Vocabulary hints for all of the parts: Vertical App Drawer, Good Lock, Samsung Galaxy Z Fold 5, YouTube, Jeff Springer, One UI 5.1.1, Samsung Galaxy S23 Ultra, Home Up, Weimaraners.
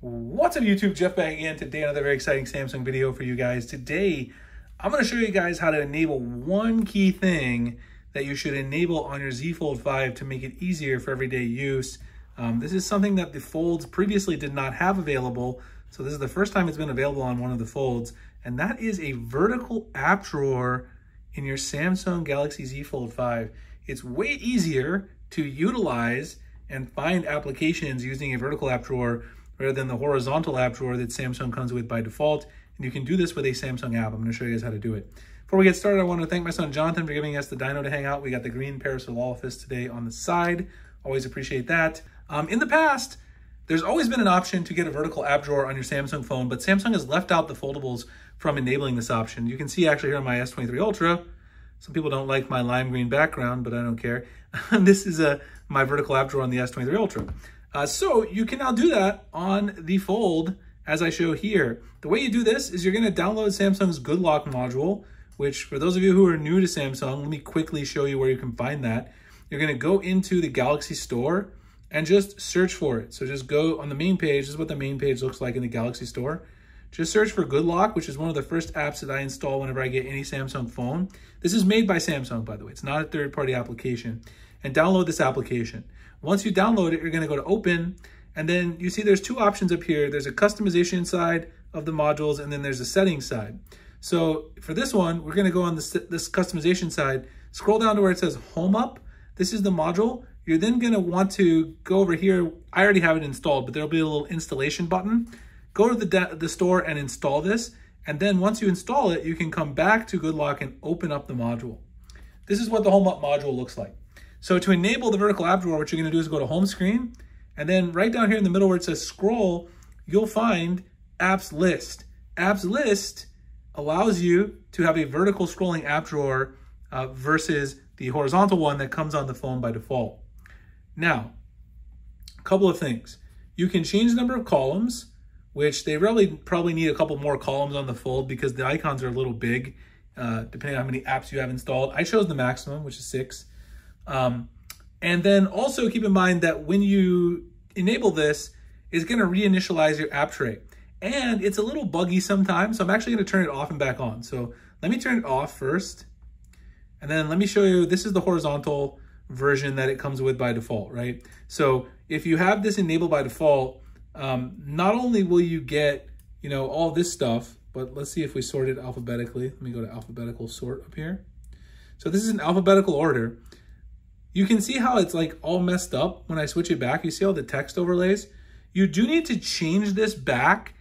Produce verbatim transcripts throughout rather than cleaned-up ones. What's up YouTube, Jeff back again. Today another very exciting Samsung video for you guys. Today I'm going to show you guys how to enable one key thing that you should enable on your Z Fold five to make it easier for everyday use. Um, this is something that the Folds previously did not have available, so this is the first time it's been available on one of the Folds, and that is a vertical app drawer in your Samsung Galaxy Z Fold five. It's way easier to utilize and find applications using a vertical app drawer rather than the horizontal app drawer that Samsung comes with by default. And you can do this with a Samsung app. I'm gonna show you guys how to do it. Before we get started, I wanna thank my son, Jonathan, for giving us the dyno to hang out. We got the green parasol office today on the side. Always appreciate that. Um, in the past, there's always been an option to get a vertical app drawer on your Samsung phone, but Samsung has left out the foldables from enabling this option. You can see actually here on my S twenty-three Ultra, some people don't like my lime green background, but I don't care. This is a, my vertical app drawer on the S twenty-three Ultra. Uh, so you can now do that on the Fold, as I show here. The way you do this is you're gonna download Samsung's Good Lock module, which for those of you who are new to Samsung, let me quickly show you where you can find that. You're gonna go into the Galaxy Store and just search for it. So just go on the main page. This is what the main page looks like in the Galaxy Store. Just search for Good Lock, which is one of the first apps that I install whenever I get any Samsung phone. This is made by Samsung, by the way. It's not a third-party application. And download this application. Once you download it, you're gonna go to open, and then you see there's two options up here. There's a customization side of the modules, and then there's a settings side. So for this one, we're gonna go on this, this customization side, scroll down to where it says Home Up. This is the module. You're then gonna want to go over here. I already have it installed, but there'll be a little installation button. Go to the, the store and install this. And then once you install it, you can come back to Good Lock and open up the module. This is what the Home Up module looks like. So to enable the vertical app drawer, what you're gonna do is go to home screen, and then right down here in the middle where it says scroll, you'll find apps list. Apps list allows you to have a vertical scrolling app drawer uh, versus the horizontal one that comes on the phone by default. Now, a couple of things. You can change the number of columns, which they really probably need a couple more columns on the Fold because the icons are a little big, uh, depending on how many apps you have installed. I chose the maximum, which is six. Um, and then also keep in mind that when you enable this, it's going to reinitialize your app tray, and it's a little buggy sometimes. So I'm actually going to turn it off and back on. So let me turn it off first, and then let me show you, this is the horizontal version that it comes with by default, right? So if you have this enabled by default, um, not only will you get, you know, all this stuff, but let's see if we sort it alphabetically. Let me go to alphabetical sort up here. So this is in alphabetical order. You can see how it's like all messed up when I switch it back. You see all the text overlays? You do need to change this back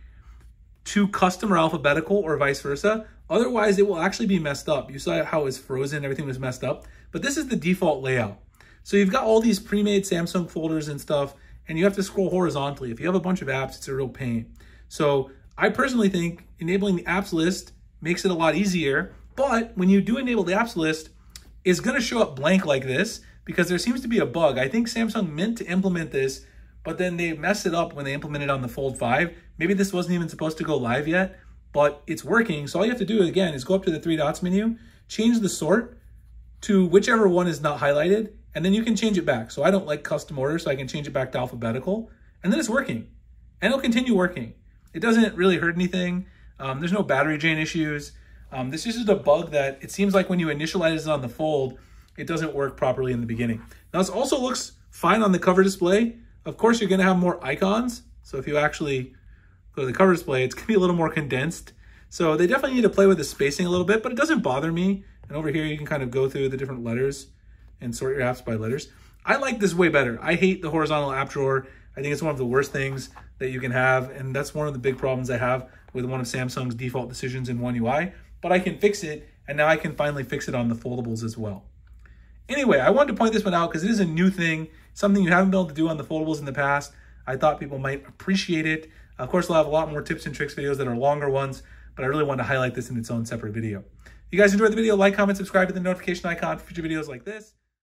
to customer alphabetical or vice versa. Otherwise, it will actually be messed up. You saw how it was frozen, everything was messed up. But this is the default layout. So you've got all these pre-made Samsung folders and stuff, and you have to scroll horizontally. If you have a bunch of apps, it's a real pain. So I personally think enabling the apps list makes it a lot easier. But when you do enable the apps list, it's gonna show up blank like this, because there seems to be a bug. I think Samsung meant to implement this, but then they messed it up when they implemented it on the Fold five. Maybe this wasn't even supposed to go live yet, but it's working. So all you have to do, again, is go up to the three dots menu, change the sort to whichever one is not highlighted, and then you can change it back. So I don't like custom order, so I can change it back to alphabetical, and then it's working. And it'll continue working. It doesn't really hurt anything. Um, there's no battery drain issues. Um, this is just a bug that it seems like when you initialize it on the Fold, it doesn't work properly in the beginning. Now, this also looks fine on the cover display. Of course, you're gonna have more icons. So if you actually go to the cover display, it's gonna be a little more condensed. So they definitely need to play with the spacing a little bit, but it doesn't bother me. And over here, you can kind of go through the different letters and sort your apps by letters. I like this way better. I hate the horizontal app drawer. I think it's one of the worst things that you can have. And that's one of the big problems I have with one of Samsung's default decisions in One U I, but I can fix it. And now I can finally fix it on the foldables as well. Anyway, I wanted to point this one out because it is a new thing, something you haven't been able to do on the foldables in the past. I thought people might appreciate it. Of course, I'll have a lot more tips and tricks videos that are longer ones, but I really wanted to highlight this in its own separate video. If you guys enjoyed the video, like, comment, subscribe to the notification icon for future videos like this.